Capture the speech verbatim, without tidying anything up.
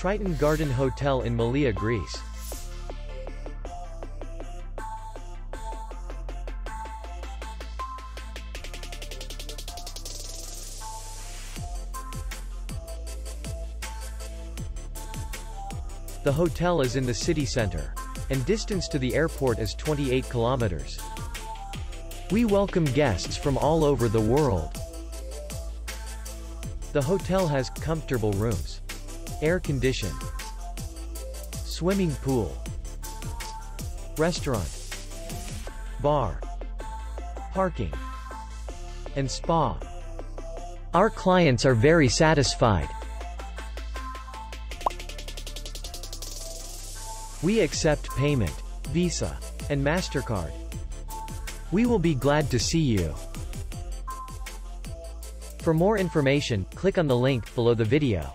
Triton Garden Hotel in Malia, Greece. The hotel is in the city center, and distance to the airport is twenty-eight kilometers. We welcome guests from all over the world. The hotel has comfortable rooms, air condition, swimming pool, restaurant, bar, parking, and spa. Our clients are very satisfied. We accept payment, Visa, and MasterCard. We will be glad to see you. For more information, click on the link below the video.